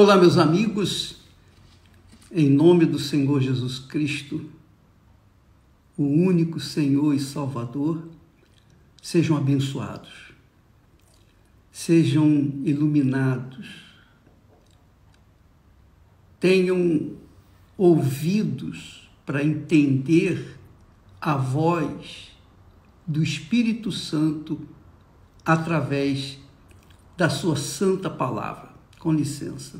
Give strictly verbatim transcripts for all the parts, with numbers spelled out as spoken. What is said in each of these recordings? Olá, meus amigos, em nome do Senhor Jesus Cristo, o único Senhor e Salvador, sejam abençoados, sejam iluminados, tenham ouvidos para entender a voz do Espírito Santo através da sua santa palavra. Com licença.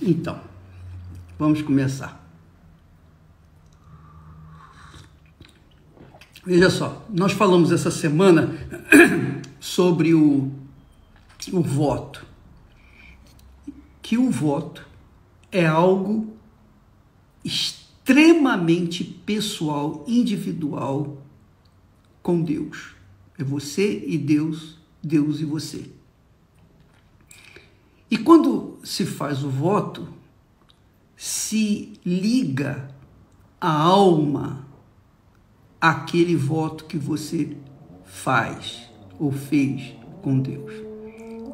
Então, vamos começar. Veja só, nós falamos essa semana sobre o, o voto, que o voto é algo extremamente pessoal, individual com Deus. É você e Deus, Deus e você. E quando se faz o voto, se liga a alma àquele voto que você faz ou fez com Deus.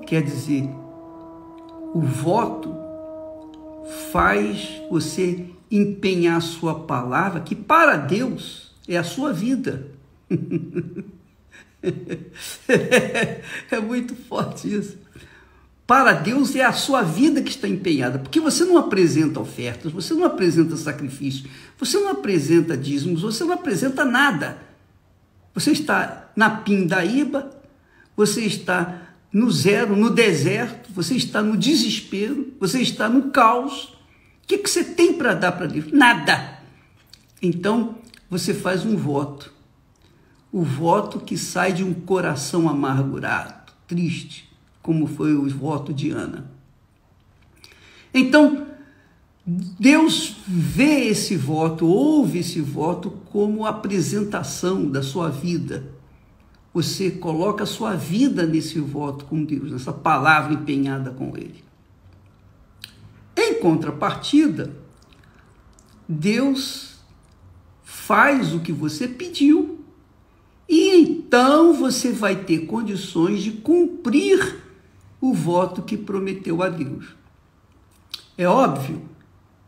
Quer dizer, o voto faz você empenhar a sua palavra, que para Deus é a sua vida. É muito forte isso. Para Deus é a sua vida que está empenhada, porque você não apresenta ofertas, você não apresenta sacrifícios, você não apresenta dízimos, você não apresenta nada. Você está na pindaíba, você está no zero, no deserto, você está no desespero, você está no caos. O que, que você tem para dar para Deus? Nada. Então, você faz um voto. O voto que sai de um coração amargurado, triste, como foi o voto de Ana. Então, Deus vê esse voto, ouve esse voto como apresentação da sua vida. Você coloca a sua vida nesse voto com Deus, nessa palavra empenhada com Ele. Em contrapartida, Deus faz o que você pediu e então você vai ter condições de cumprir o voto que prometeu a Deus. É óbvio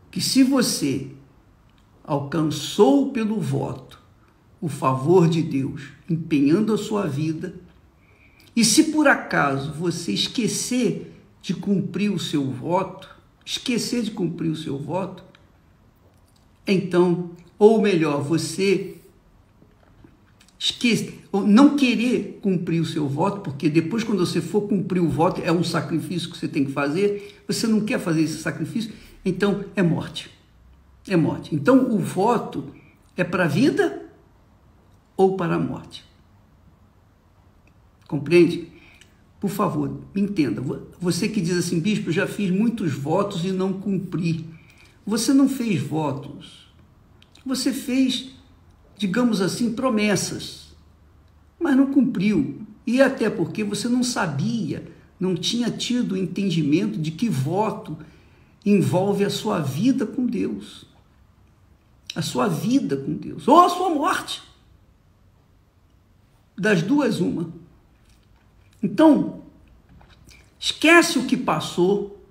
que se você alcançou pelo voto o favor de Deus, empenhando a sua vida, e se por acaso você esquecer de cumprir o seu voto, esquecer de cumprir o seu voto, então, ou melhor, você esquece, ou não querer cumprir o seu voto, porque depois, quando você for cumprir o voto, é um sacrifício que você tem que fazer, você não quer fazer esse sacrifício, então é morte. É morte. Então, o voto é para a vida ou para a morte. Compreende? Por favor, me entenda. Você que diz assim, bispo, já fiz muitos votos e não cumpri. Você não fez votos. Você fez, digamos assim, promessas, mas não cumpriu. E até porque você não sabia, não tinha tido o entendimento de que voto envolve a sua vida com Deus. A sua vida com Deus. Ou a sua morte. Das duas, uma. Então, esquece o que passou.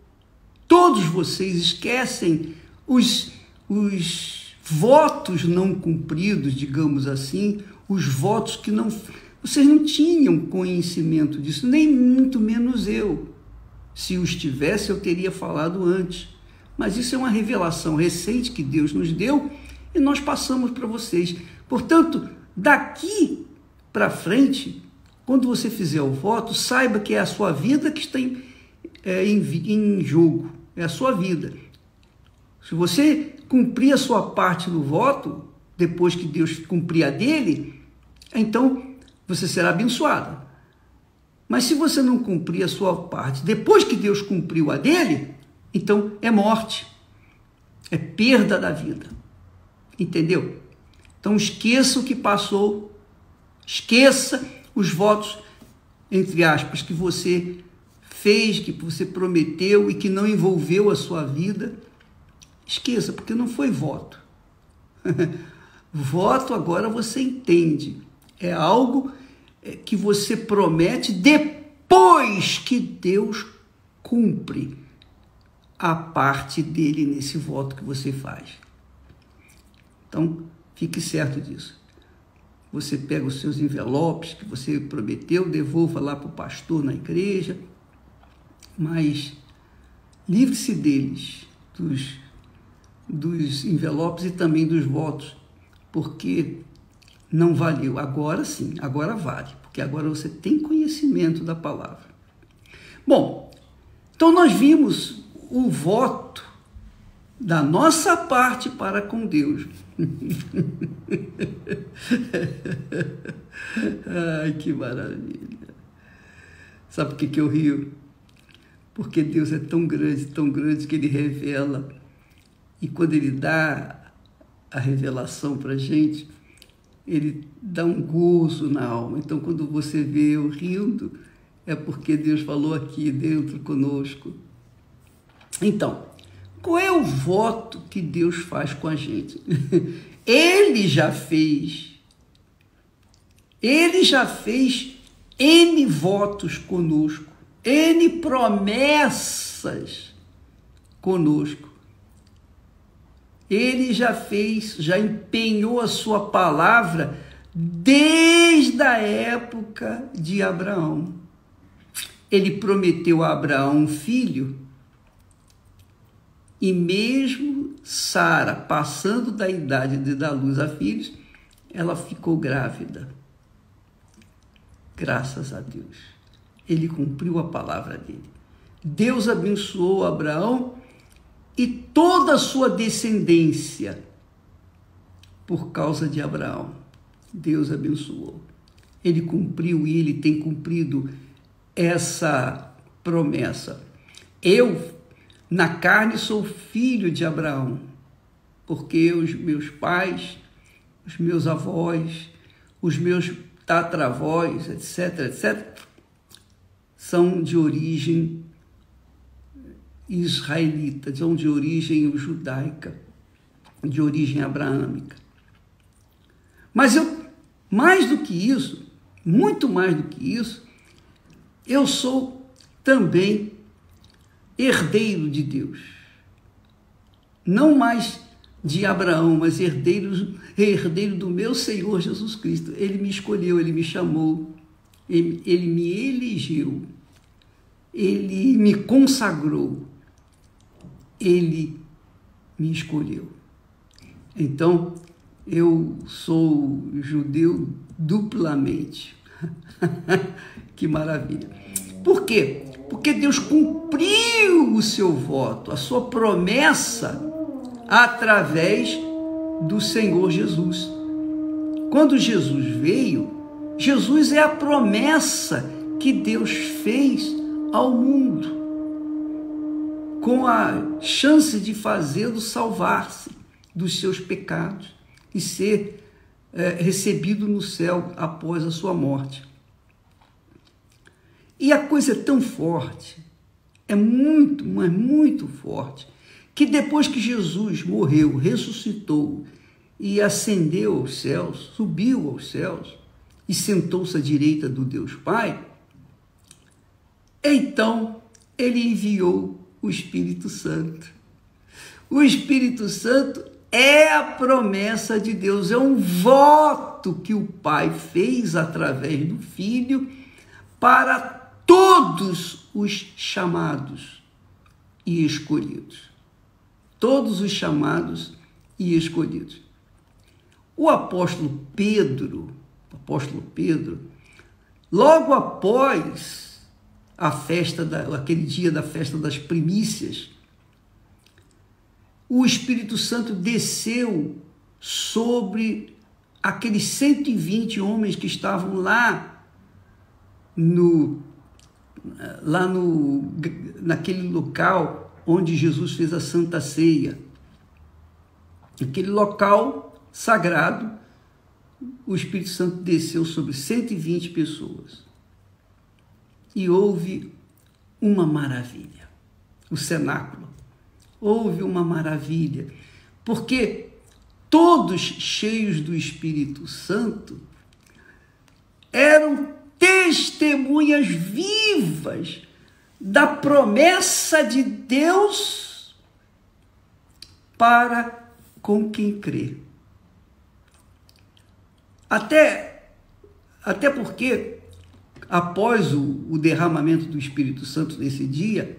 Todos vocês esquecem os... os votos não cumpridos, digamos assim, os votos que não... Vocês não tinham conhecimento disso, nem muito menos eu. Se os tivesse, eu teria falado antes. Mas isso é uma revelação recente que Deus nos deu e nós passamos para vocês. Portanto, daqui para frente, quando você fizer o voto, saiba que é a sua vida que está em, é, em, em jogo. É a sua vida. Se você cumprir a sua parte do voto, depois que Deus cumprir a dele, então você será abençoado. Mas se você não cumprir a sua parte, depois que Deus cumpriu a dele, então é morte, é perda da vida. Entendeu? Então esqueça o que passou, esqueça os votos, entre aspas, que você fez, que você prometeu e que não envolveu a sua vida. Esqueça, porque não foi voto. Voto, agora você entende. É algo que você promete depois que Deus cumpre a parte dele nesse voto que você faz. Então, fique certo disso. Você pega os seus envelopes que você prometeu, devolva lá para o pastor na igreja, mas livre-se deles, dos, dos envelopes e também dos votos, porque não valeu. Agora sim, agora vale, porque agora você tem conhecimento da palavra. Bom, então nós vimos o voto da nossa parte para com Deus. Ai, que maravilha! Sabe por que que eu rio? Porque Deus é tão grande, tão grande, que Ele revela. E quando Ele dá a revelação para a gente, Ele dá um gozo na alma. Então, quando você vê eu rindo, é porque Deus falou aqui dentro conosco. Então, qual é o voto que Deus faz com a gente? Ele já fez. Ele já fez N votos conosco. N promessas conosco. Ele já fez, já empenhou a sua palavra desde a época de Abraão. Ele prometeu a Abraão um filho, e mesmo Sara, passando da idade de dar luz a filhos, ela ficou grávida. Graças a Deus. Ele cumpriu a palavra dele. Deus abençoou Abraão e toda a sua descendência por causa de Abraão. Deus abençoou. Ele cumpriu e ele tem cumprido essa promessa. Eu, na carne, sou filho de Abraão, porque os meus pais, os meus avós, os meus tatravós, etc, etcétera, são de origem israelita, são de origem judaica, de origem abraâmica. Mas eu, mais do que isso, muito mais do que isso, eu sou também herdeiro de Deus. Não mais de Abraão, mas herdeiro, herdeiro do meu Senhor Jesus Cristo. Ele me escolheu, ele me chamou, ele, ele me elegeu. Ele me consagrou, ele me escolheu. Então, eu sou judeu duplamente. Que maravilha. Por quê? Porque Deus cumpriu o seu voto, a sua promessa, através do Senhor Jesus. Quando Jesus veio, Jesus é a promessa que Deus fez ao mundo, com a chance de fazê-lo salvar-se dos seus pecados e ser é, recebido no céu após a sua morte. E a coisa é tão forte, é muito, mas muito forte, que depois que Jesus morreu, ressuscitou e ascendeu aos céus, subiu aos céus e sentou-se à direita do Deus Pai, então, ele enviou o Espírito Santo. O Espírito Santo é a promessa de Deus, é um voto que o Pai fez através do Filho para todos os chamados e escolhidos. Todos os chamados e escolhidos. O apóstolo Pedro, o apóstolo Pedro, logo após a festa, da, aquele dia da festa das primícias, o Espírito Santo desceu sobre aqueles cento e vinte homens que estavam lá, no, lá no, naquele local onde Jesus fez a Santa Ceia. Aquele local sagrado, o Espírito Santo desceu sobre cento e vinte pessoas. E houve uma maravilha, o cenáculo. Houve uma maravilha, porque todos cheios do Espírito Santo eram testemunhas vivas da promessa de Deus para com quem crê. Até, até porque, após o, o derramamento do Espírito Santo nesse dia,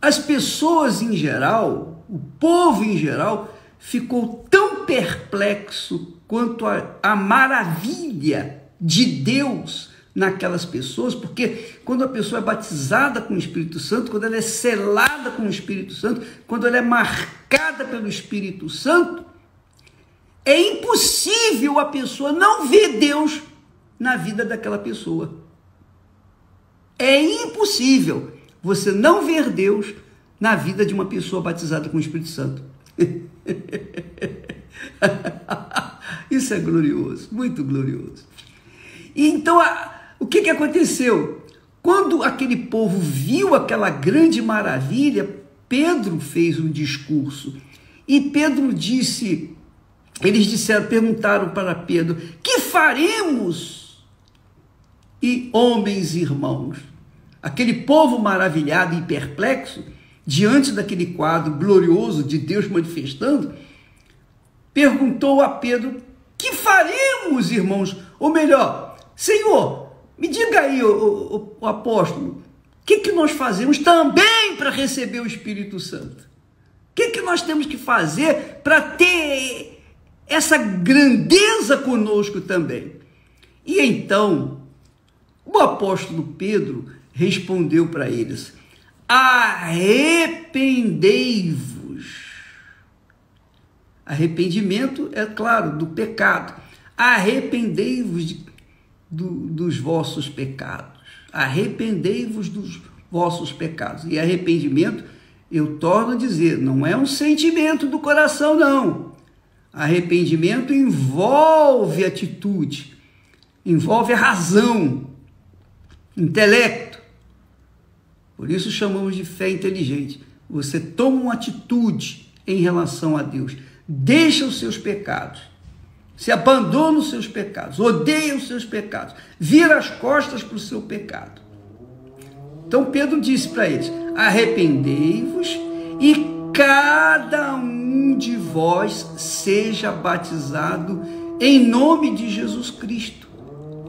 as pessoas em geral, o povo em geral, ficou tão perplexo quanto a, a maravilha de Deus naquelas pessoas, porque quando a pessoa é batizada com o Espírito Santo, quando ela é selada com o Espírito Santo, quando ela é marcada pelo Espírito Santo, é impossível a pessoa não ver Deus na vida daquela pessoa. É impossível você não ver Deus na vida de uma pessoa batizada com o Espírito Santo. Isso é glorioso, muito glorioso. E então, o que, que aconteceu? Quando aquele povo viu aquela grande maravilha, Pedro fez um discurso. E Pedro disse, eles disseram, perguntaram para Pedro, que faremos? E homens e irmãos, aquele povo maravilhado e perplexo, diante daquele quadro glorioso de Deus manifestando, perguntou a Pedro, que faremos, irmãos? Ou melhor, Senhor, me diga aí, o, o, o apóstolo, o que, que nós fazemos também para receber o Espírito Santo? O que, que nós temos que fazer para ter essa grandeza conosco também? E então, o apóstolo Pedro respondeu para eles, arrependei-vos. Arrependimento, é claro, do pecado. Arrependei-vos de Do, dos vossos pecados, arrependei-vos dos vossos pecados, e arrependimento, eu torno a dizer, não é um sentimento do coração não, arrependimento envolve atitude, envolve a razão, intelecto, por isso chamamos de fé inteligente, você toma uma atitude em relação a Deus, deixa os seus pecados, se abandona os seus pecados, odeia os seus pecados, vira as costas para o seu pecado. Então Pedro disse para eles, arrependei-vos e cada um de vós seja batizado em nome de Jesus Cristo,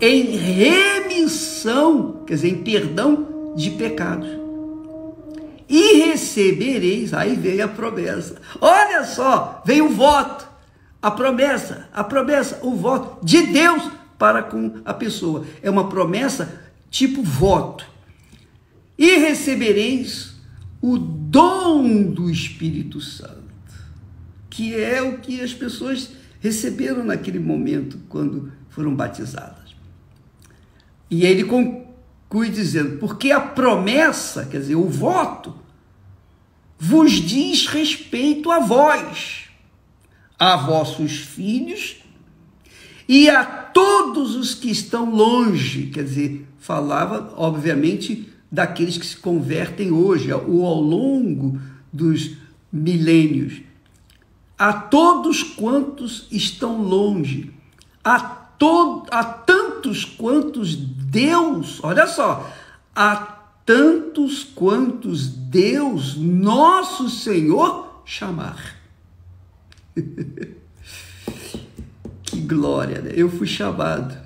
em remissão, quer dizer, em perdão de pecados. E recebereis, aí veio a promessa, olha só, veio o voto, a promessa, a promessa, o voto de Deus para com a pessoa. É uma promessa tipo voto. E recebereis o dom do Espírito Santo, que é o que as pessoas receberam naquele momento quando foram batizadas. E ele conclui dizendo, porque a promessa, quer dizer, o voto, vos diz respeito a vós, a vossos filhos e a todos os que estão longe, quer dizer, falava, obviamente, daqueles que se convertem hoje, ou ao longo dos milênios, a todos quantos estão longe, a, to a tantos quantos Deus, olha só, a tantos quantos Deus, nosso Senhor, chamar. Que glória, né? Eu fui chamado,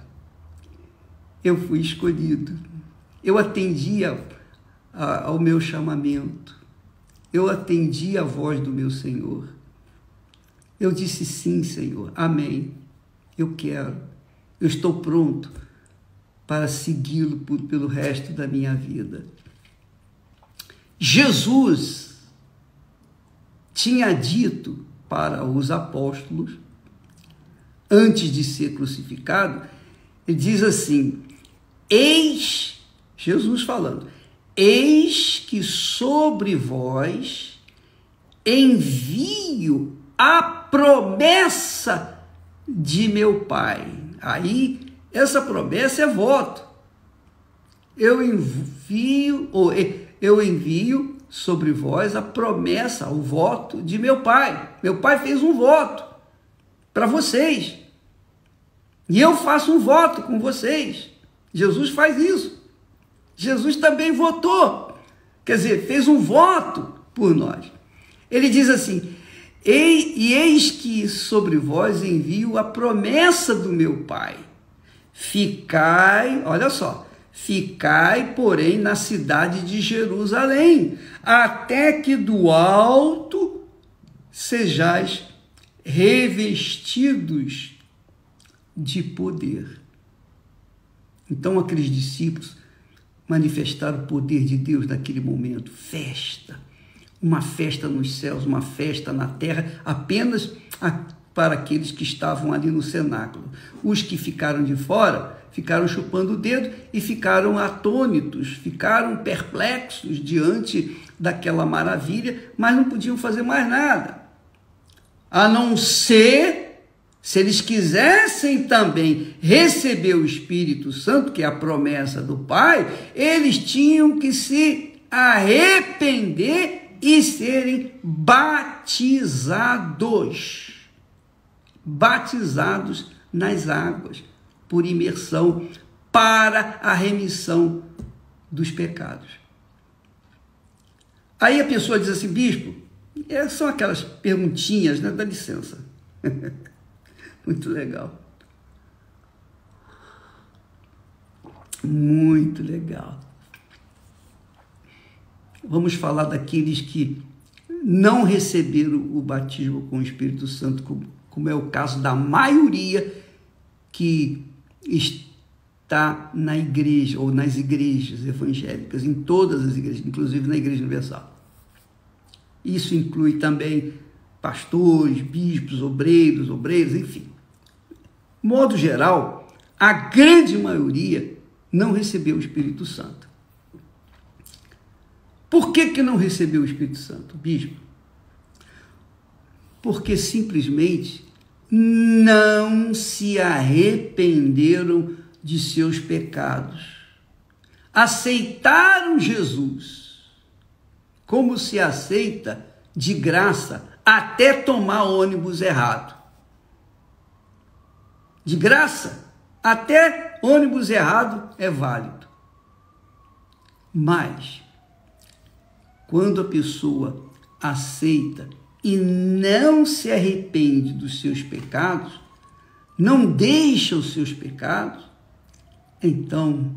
eu fui escolhido, eu atendi a, a, ao meu chamamento, eu atendi a voz do meu Senhor, eu disse sim, Senhor, amém, eu quero, eu estou pronto para segui-lo por, pelo resto da minha vida. Jesus tinha dito para os apóstolos, antes de ser crucificado, ele diz assim, eis, Jesus falando, eis que sobre vós envio a promessa de meu Pai. Aí, essa promessa é voto. Eu envio, ou eu envio, sobre vós a promessa, o voto de meu Pai. Meu Pai fez um voto para vocês. E eu faço um voto com vocês. Jesus faz isso. Jesus também votou, quer dizer, fez um voto por nós. Ele diz assim: e, e eis que sobre vós envio a promessa do meu Pai. Ficai, olha só, ficai, porém, na cidade de Jerusalém, até que do alto sejais revestidos de poder. Então aqueles discípulos manifestaram o poder de Deus naquele momento. Festa, uma festa nos céus, uma festa na terra, apenas para aqueles que estavam ali no cenáculo. Os que ficaram de fora ficaram chupando o dedo e ficaram atônitos, ficaram perplexos diante daquela maravilha, mas não podiam fazer mais nada, a não ser... se eles quisessem também receber o Espírito Santo, que é a promessa do Pai, eles tinham que se arrepender e serem batizados. Batizados nas águas, por imersão, para a remissão dos pecados. Aí a pessoa diz assim: bispo, são aquelas perguntinhas, né? Dá licença. Muito legal. Muito legal. Vamos falar daqueles que não receberam o batismo com o Espírito Santo, como é o caso da maioria que está na igreja, ou nas igrejas evangélicas, em todas as igrejas, inclusive na Igreja Universal. Isso inclui também pastores, bispos, obreiros, obreiras, enfim. Modo geral, a grande maioria não recebeu o Espírito Santo. Por que que não recebeu o Espírito Santo, bispo? Porque simplesmente não se arrependeram de seus pecados. Aceitaram Jesus como se aceita de graça até tomar ônibus errado. De graça, até ônibus errado é válido. Mas quando a pessoa aceita e não se arrepende dos seus pecados, não deixa os seus pecados, então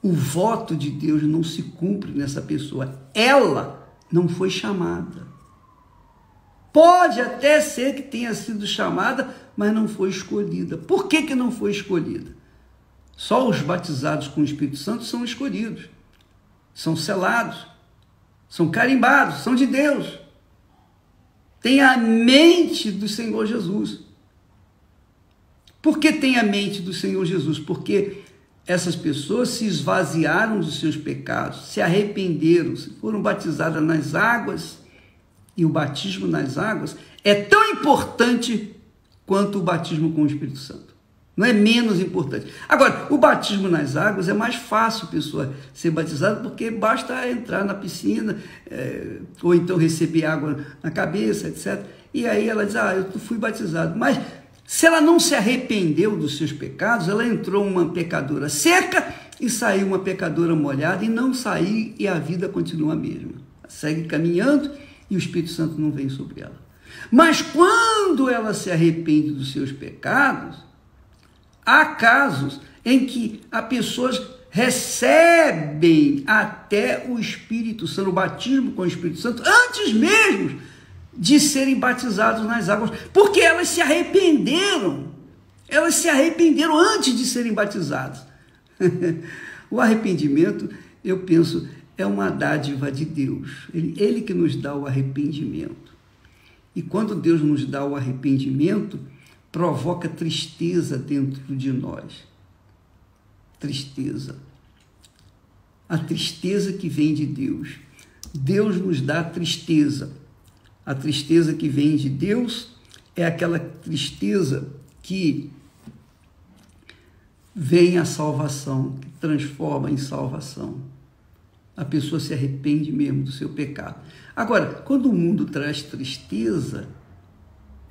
o voto de Deus não se cumpre nessa pessoa. Ela não foi chamada. Pode até ser que tenha sido chamada, mas não foi escolhida. Por que que não foi escolhida? Só os batizados com o Espírito Santo são escolhidos, são selados, são carimbados, são de Deus. Tem a mente do Senhor Jesus. Por que tem a mente do Senhor Jesus? Porque essas pessoas se esvaziaram dos seus pecados, se arrependeram, foram batizadas nas águas. E o batismo nas águas é tão importante quanto o batismo com o Espírito Santo. Não é menos importante. Agora, o batismo nas águas é mais fácil, pessoa, ser batizada, porque basta entrar na piscina, é, ou então receber água na cabeça, etcétera. E aí ela diz: ah, eu fui batizado. Mas se ela não se arrependeu dos seus pecados, ela entrou uma pecadora seca e saiu uma pecadora molhada, e não saiu, e a vida continua a mesma. Ela segue caminhando, e o Espírito Santo não vem sobre ela. Mas quando ela se arrepende dos seus pecados, há casos em que as pessoas recebem até o Espírito Santo, o batismo com o Espírito Santo, antes mesmo de serem batizados nas águas, porque elas se arrependeram, elas se arrependeram antes de serem batizadas. O arrependimento, eu penso, é uma dádiva de Deus. Ele, ele que nos dá o arrependimento. E quando Deus nos dá o arrependimento, provoca tristeza dentro de nós. Tristeza. A tristeza que vem de Deus. Deus nos dá tristeza. A tristeza que vem de Deus é aquela tristeza que vem a salvação, que transforma em salvação. A pessoa se arrepende mesmo do seu pecado. Agora, quando o mundo traz tristeza,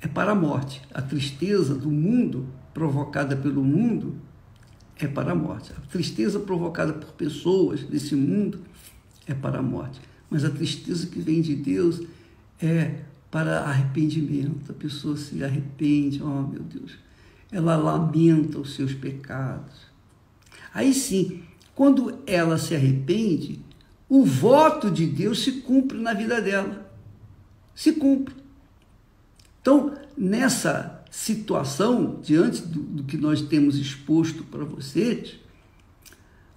é para a morte. A tristeza do mundo, provocada pelo mundo, é para a morte. A tristeza provocada por pessoas desse mundo é para a morte. Mas a tristeza que vem de Deus é para arrependimento. A pessoa se arrepende, oh meu Deus, ela lamenta os seus pecados. Aí sim, quando ela se arrepende, o voto de Deus se cumpre na vida dela. Se cumpre. Então, nessa situação, diante do, do que nós temos exposto para vocês,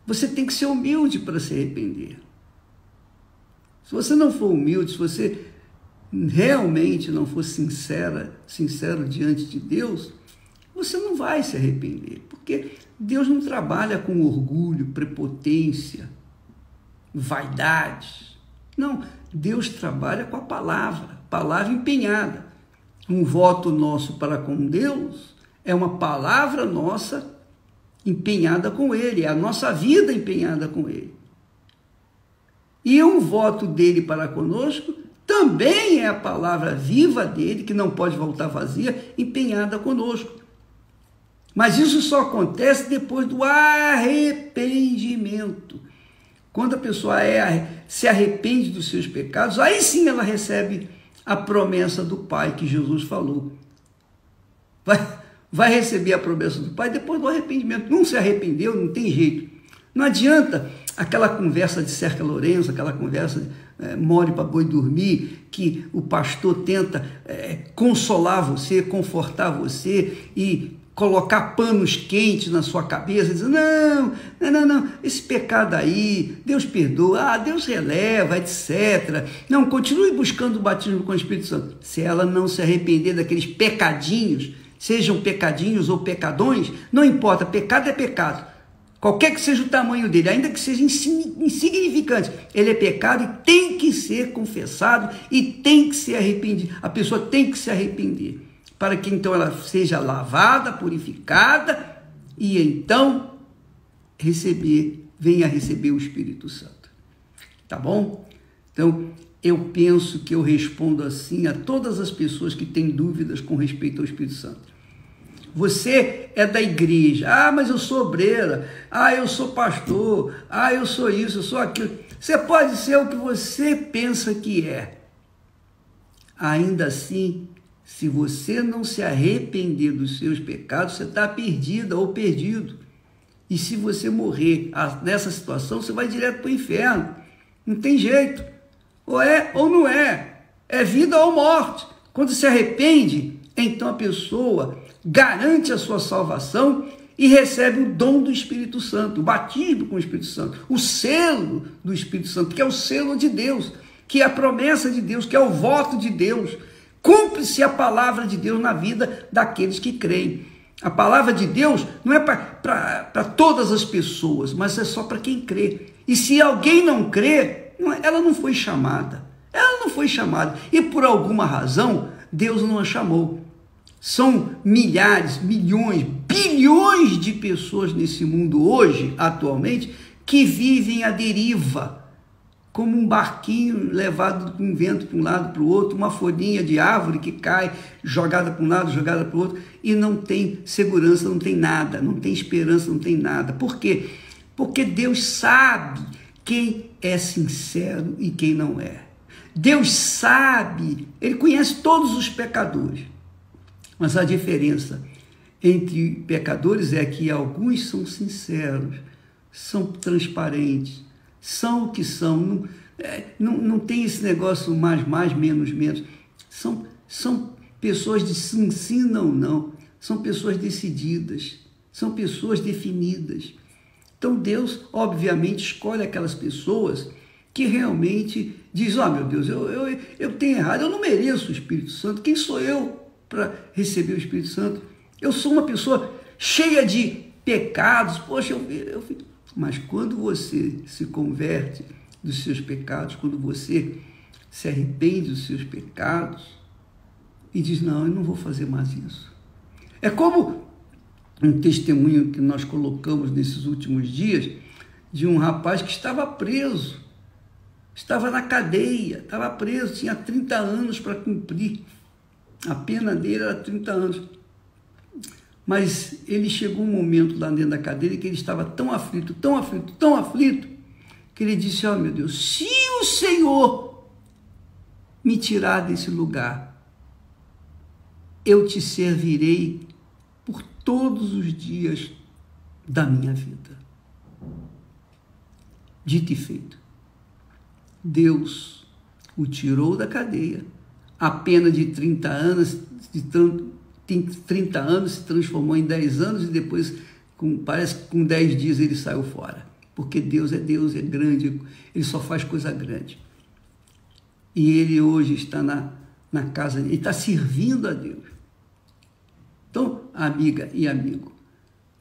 você tem que ser humilde para se arrepender. Se você não for humilde, se você realmente não for sincera, sincero diante de Deus, você não vai se arrepender, porque Deus não trabalha com orgulho, prepotência, vaidade. Não, Deus trabalha com a palavra, palavra empenhada. Um voto nosso para com Deus é uma palavra nossa empenhada com Ele, é a nossa vida empenhada com Ele. E um voto dele para conosco também é a palavra viva dele, que não pode voltar vazia, empenhada conosco. Mas isso só acontece depois do arrependimento. Quando a pessoa é, se arrepende dos seus pecados, aí sim ela recebe a promessa do Pai que Jesus falou. Vai, vai receber a promessa do Pai depois do arrependimento. Não se arrependeu, não tem jeito. Não adianta aquela conversa de Cerca Lourenço, aquela conversa de é, more para boi dormir, que o pastor tenta é, consolar você, confortar você e colocar panos quentes na sua cabeça, dizendo, não, não, não, não, esse pecado aí, Deus perdoa, ah, Deus releva, etcétera. Não, continue buscando o batismo com o Espírito Santo. Se ela não se arrepender daqueles pecadinhos, sejam pecadinhos ou pecadões, não importa, pecado é pecado, qualquer que seja o tamanho dele, ainda que seja insignificante, ele é pecado e tem que ser confessado e tem que ser arrependido, a pessoa tem que se arrepender, para que então ela seja lavada, purificada, e então receber, venha receber o Espírito Santo. Tá bom? Então, eu penso que eu respondo assim a todas as pessoas que têm dúvidas com respeito ao Espírito Santo. Você é da igreja, ah, mas eu sou obreira, ah, eu sou pastor, ah, eu sou isso, eu sou aquilo. Você pode ser o que você pensa que é. Ainda assim, se você não se arrepender dos seus pecados, você está perdida ou perdido. E se você morrer nessa situação, você vai direto para o inferno. Não tem jeito. Ou é ou não é. É vida ou morte. Quando se arrepende, então a pessoa garante a sua salvação e recebe o dom do Espírito Santo, o batismo com o Espírito Santo, o selo do Espírito Santo, que é o selo de Deus, que é a promessa de Deus, que é o voto de Deus. Cumpre-se a palavra de Deus na vida daqueles que creem. A palavra de Deus não é para todas as pessoas, mas é só para quem crê. E se alguém não crê, ela não foi chamada. Ela não foi chamada. E por alguma razão, Deus não a chamou. São milhares, milhões, bilhões de pessoas nesse mundo hoje, atualmente, que vivem à deriva, como um barquinho levado com um vento para um lado para o outro, uma folhinha de árvore que cai, jogada para um lado, jogada para o outro, e não tem segurança, não tem nada, não tem esperança, não tem nada. Por quê? Porque Deus sabe quem é sincero e quem não é. Deus sabe, Ele conhece todos os pecadores. Mas a diferença entre pecadores é que alguns são sinceros, são transparentes, são o que são, não, é, não, não tem esse negócio mais, mais, menos, menos. São, são pessoas de sim, sim, não, não. São pessoas decididas, são pessoas definidas. Então Deus, obviamente, escolhe aquelas pessoas que realmente diz, ó, meu Deus, eu, eu, eu tenho errado, eu não mereço o Espírito Santo. Quem sou eu para receber o Espírito Santo? Eu sou uma pessoa cheia de pecados, poxa, eu, eu fico... Mas quando você se converte dos seus pecados, quando você se arrepende dos seus pecados e diz, não, eu não vou fazer mais isso. É como um testemunho que nós colocamos nesses últimos dias de um rapaz que estava preso, estava na cadeia, estava preso, tinha trinta anos para cumprir. A pena dele era trinta anos. Mas ele chegou um momento lá dentro da cadeira que ele estava tão aflito, tão aflito, tão aflito, que ele disse, ó, meu Deus, se o Senhor me tirar desse lugar, eu te servirei por todos os dias da minha vida. Dito e feito, Deus o tirou da cadeia, a pena de trinta anos, de trinta anos se transformou em dez anos e depois, com, parece que com dez dias ele saiu fora. Porque Deus é Deus, é grande, ele só faz coisa grande. E ele hoje está na, na casa, ele está servindo a Deus. Então, amiga e amigo,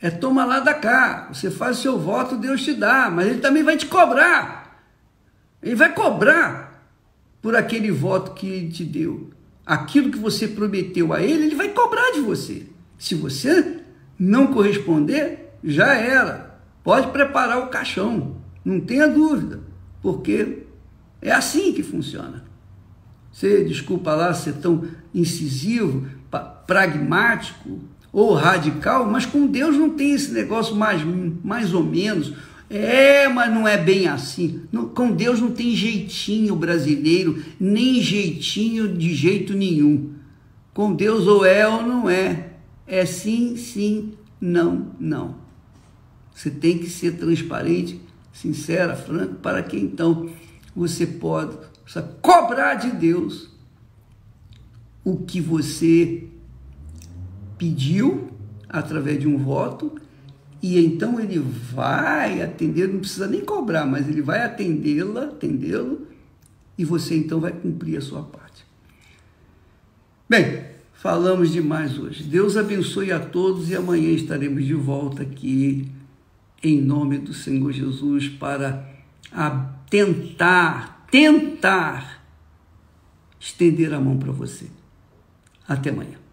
é toma lá da cá, você faz o seu voto, Deus te dá, mas ele também vai te cobrar. Ele vai cobrar por aquele voto que ele te deu. Aquilo que você prometeu a ele, ele vai cobrar de você. Se você não corresponder, já era. Pode preparar o caixão, não tenha dúvida, porque é assim que funciona. Você, desculpa lá ser tão incisivo, pragmático ou radical, mas com Deus não tem esse negócio mais, mais ou menos. É, mas não é bem assim. Não, com Deus não tem jeitinho brasileiro, nem jeitinho de jeito nenhum. Com Deus ou é ou não é. É sim, sim, não, não. Você tem que ser transparente, sincera, franca, para que então você possa cobrar de Deus o que você pediu através de um voto, e então ele vai atender, não precisa nem cobrar, mas ele vai atendê-la, atendê-lo, e você então vai cumprir a sua parte. Bem, falamos demais hoje. Deus abençoe a todos e amanhã estaremos de volta aqui, em nome do Senhor Jesus, para tentar, tentar estender a mão para você. Até amanhã.